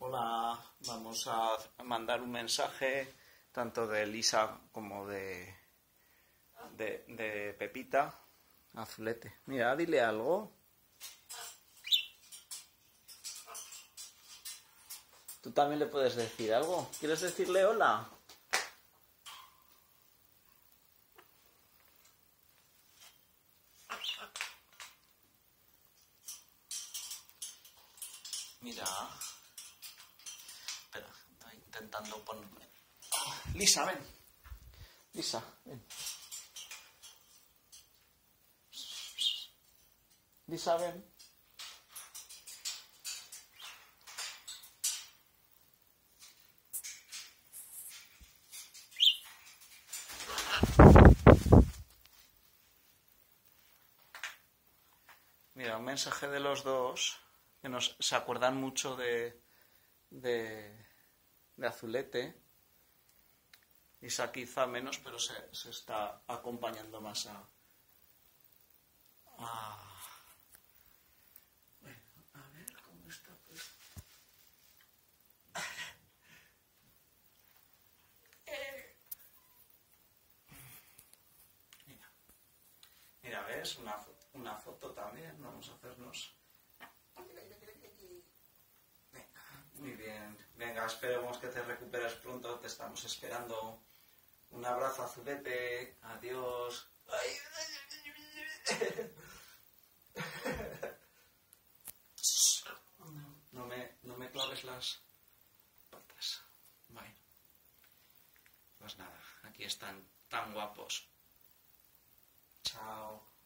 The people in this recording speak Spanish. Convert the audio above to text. Hola, vamos a mandar un mensaje tanto de Lisa como de Pepita. Azulete, mira, dile algo. Tú también le puedes decir algo. ¿Quieres decirle hola? Mira, espera, estoy intentando ponerme. Lisa, ven. Lisa, ven. Lisa, ven. Mira, un mensaje de los dos. Que se acuerdan mucho de Azulete. Lisa quizá menos, pero se está acompañando más a... Bueno, a ver cómo está puesto. Mira. Mira, ¿ves? Una foto también. Vamos a hacernos... Muy bien, venga, esperemos que te recuperes pronto, te estamos esperando. Un abrazo, Azulete, adiós. No me claves las patas. Bueno, pues nada, aquí están tan guapos. Chao.